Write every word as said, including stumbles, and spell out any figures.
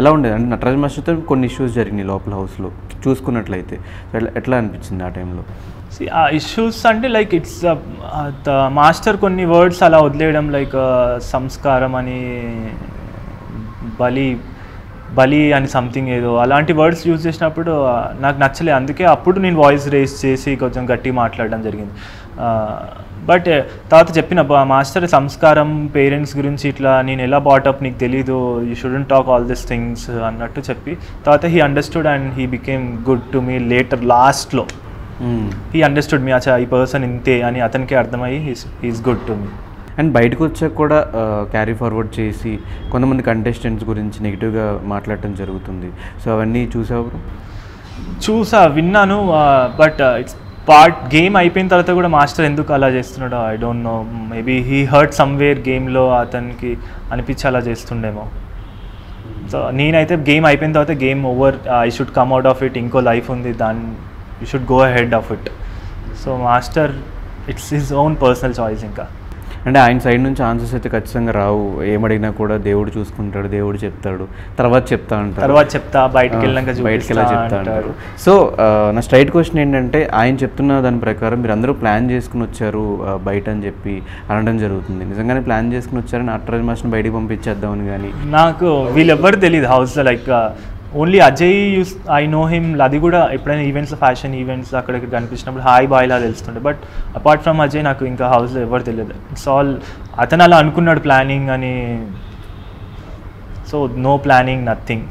ఎలా ఉండేదంటే నటరాజ్ మాస్టర్తో కొన్ని ఇష్యూస్ జరిగినాయి లోపల హౌస్లో చూసుకున్నట్లయితే, ఎట్లా అనిపించింది ఆ టైంలో? ఆ ఇష్యూస్ అంటే లైక్ ఇట్స్ మాస్టర్ కొన్ని వర్డ్స్ అలా వదిలేయడం, లైక్ సంస్కారం అని, బలి బలి అని సంథింగ్ ఏదో అలాంటి వర్డ్స్ యూజ్ చేసినప్పుడు నాకు నచ్చలే. అందుకే అప్పుడు నేను వాయిస్ రేస్ చేసి కొంచెం గట్టి మాట్లాడడం జరిగింది. బట్ తర్వాత చెప్పిన మాస్టర్ సంస్కారం పేరెంట్స్ గురించి ఇట్లా నేను ఎలా బాటప్ నీకు తెలీదు, you student talk all this things అన్నట్టు చెప్పి తర్వాత he understood and he became good to me later. లాస్ట్లో హీ అండర్స్టూడ్ మీ, అచ్చా ఈ పర్సన్ ఇంతే అని అతనికి అర్థమయ్యి he is good to me. And బయటకు వచ్చాక కూడా క్యారీ ఫార్వర్డ్ చేసి కొంతమంది కంటెస్టెంట్స్ గురించి నెగిటివ్గా మాట్లాడటం జరుగుతుంది. సో అవన్నీ చూసావు? చూసా, విన్నాను. బట్ ఇట్స్ పార్ట్ గేమ్ అయిపోయిన తర్వాత కూడా మాస్టర్ ఎందుకు అలా చేస్తున్నాడో I don't know, maybe he hurt somewhere గేమ్లో అతనికి అనిపించి అలా చేస్తుండేమో. సో నేనైతే గేమ్ అయిపోయిన తర్వాత game over, I should come out of it, ఇంకో లైఫ్ ఉంది, then you should go ahead of it. So master it's his own personal choice. ఇంకా అంటే ఆయన సైడ్ నుంచి ఆన్సర్స్ అయితే ఖచ్చితంగా రావు, ఏమడిగినా కూడా దేవుడు చూసుకుంటాడు, దేవుడు చెప్తాడు, తర్వాత చెప్తా అంటారు, తర్వాత చెప్తా బయటకి వెళ్ళాక బయటకి వెళ్ళా చెప్తా అంటారు. సో నా స్ట్రైట్ క్వశ్చన్ ఏంటంటే, ఆయన చెప్తున్న దాని ప్రకారం మీరు అందరూ ప్లాన్ చేసుకుని వచ్చారు బయట అని చెప్పి అనడం జరుగుతుంది. నిజంగానే ప్లాన్ చేసుకుని వచ్చారని, నటరాజ్ మాస్టర్ని బయటికి పంపించేద్దామని? కానీ నాకు వీళ్ళెవ్వరు తెలియదు హౌస్లో, like only Ajay use I know him. అది కూడా ఎప్పుడైనా ఈవెంట్స్లో, ఫ్యాషన్ ఈవెంట్స్ అక్కడికి కనిపించినప్పుడు హాయ్ బాయ్ ఇలా తెలుస్తుండే. బట్ అపార్ట్ ఫ్రమ్ అజయ్ నాకు ఇంకా హౌస్లో ఎవరు తెలియదు. ఇట్స్ ఆల్ అతను అలా అనుకున్నాడు ప్లానింగ్ అని. So no planning, nothing.